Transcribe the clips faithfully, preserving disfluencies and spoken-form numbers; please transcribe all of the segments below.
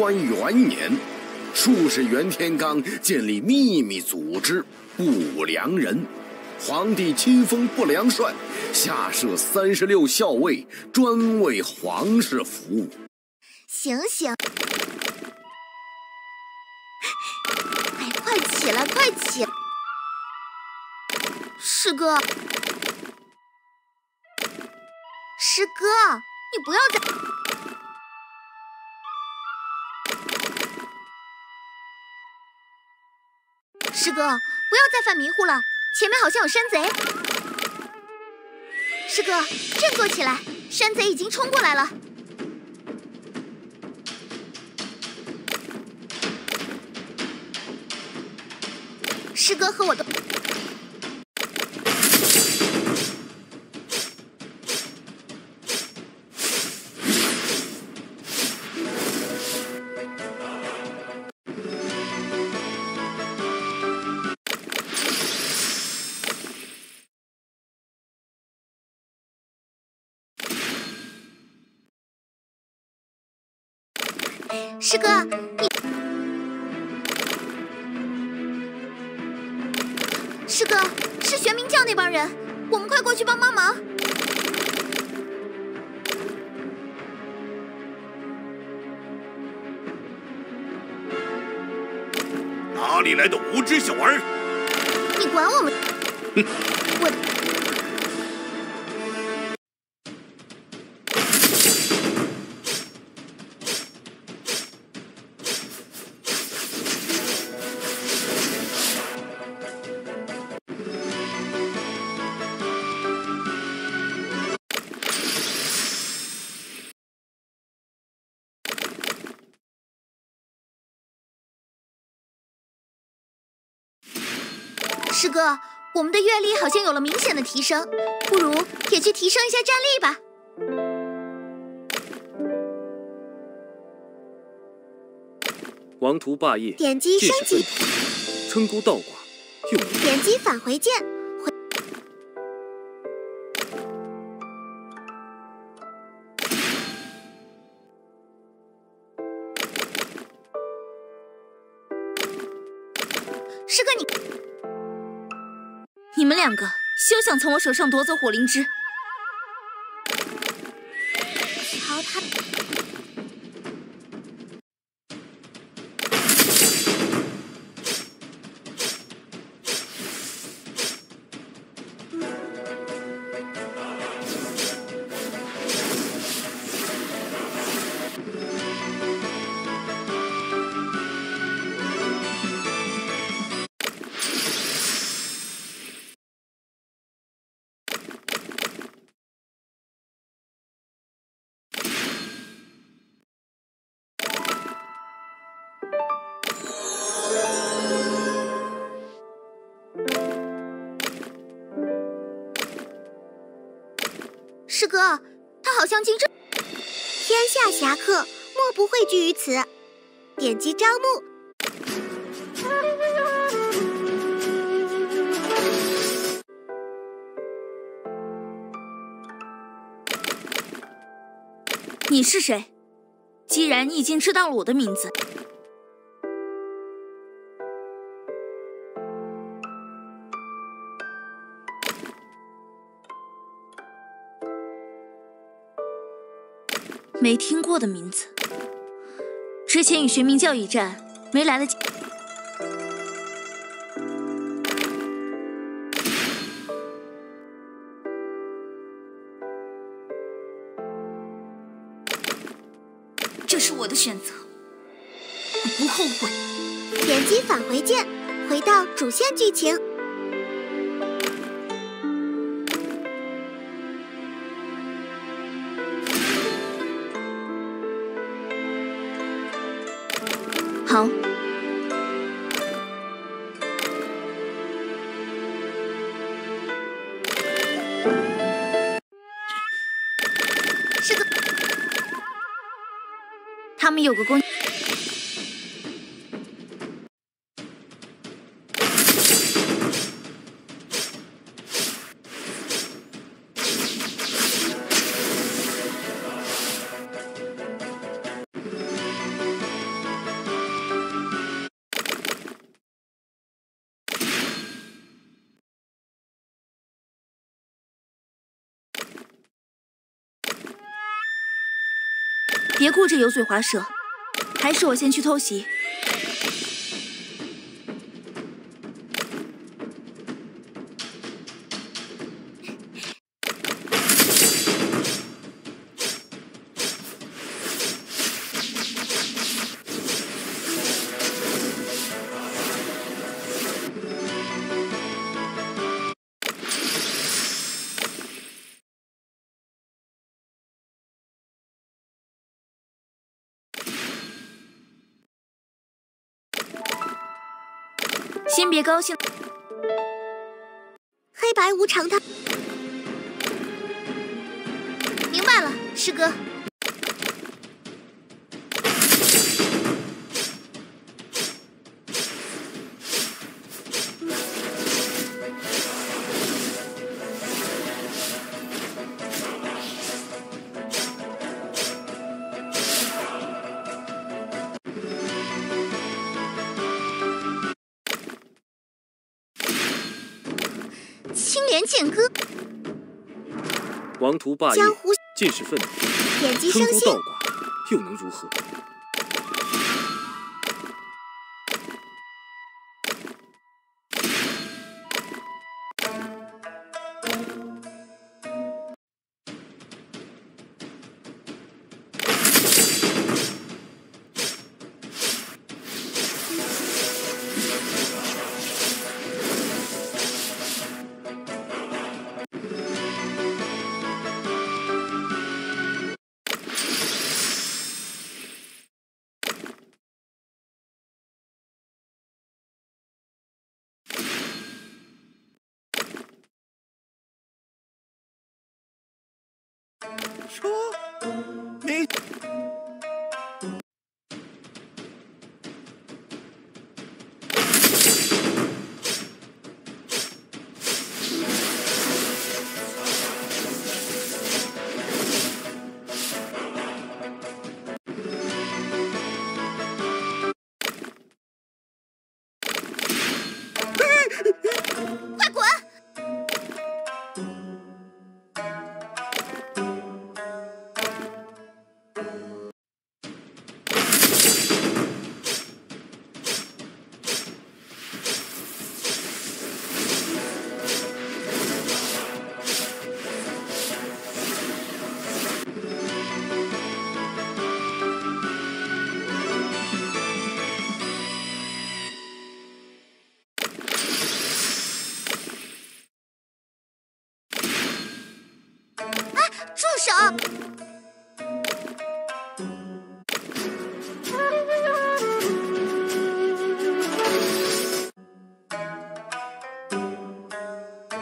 宽元年，术士袁天罡建立秘密组织不良人，皇帝亲封不良帅，下设三十六校尉，专为皇室服务。醒醒！哎，快起来，快起来！师哥，师哥，你不要再…… 师哥，不要再犯迷糊了，前面好像有山贼。师哥，振作起来，山贼已经冲过来了。师哥和我都……师哥，你师哥是玄冥教那帮人，我们快过去帮帮忙。哪里来的无知小儿？你管我们！哼！我。 师哥，我们的阅历好像有了明显的提升，不如也去提升一下战力吧。王图霸业，点击升级，称孤道寡，用点击返回键。回师哥，你。 你们两个休想从我手上夺走火灵芝！瞧他！师哥，他好像进这。天下侠客，莫不汇聚于此。点击招募。 你是谁？既然你已经知道了我的名字，没听过的名字，之前与玄冥教一战没来得及。 这是我的选择，我不后悔。点击返回键，回到主线剧情。好。是个。 他们有个公，别顾这油嘴滑舌，还是我先去偷袭。 先别高兴，黑白无常他明白了，师哥。剑歌，王图霸业，尽是愤怒，眼疾生心，称孤道寡，又能如何？说你快滚！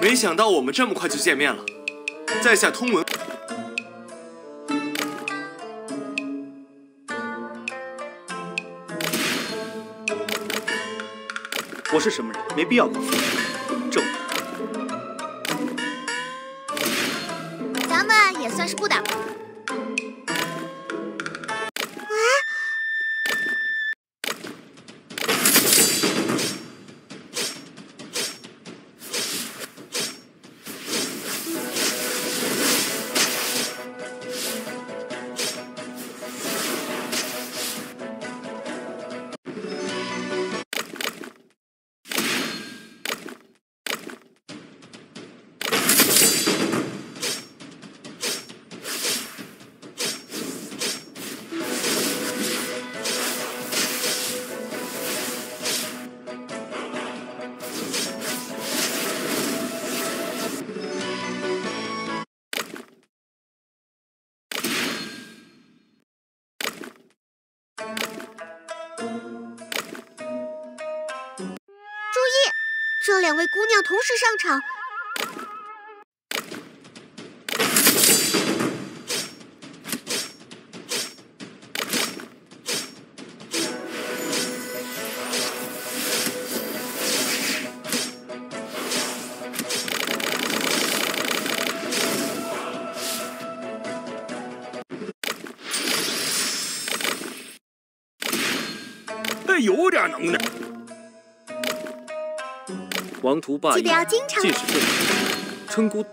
没想到我们这么快就见面了，在下通文。 我是什么人，没必要告诉你。正午，咱们也算是不打不相识。 这两位姑娘同时上场，哎，有点能耐。 王图霸业，尽是愤怒，称孤。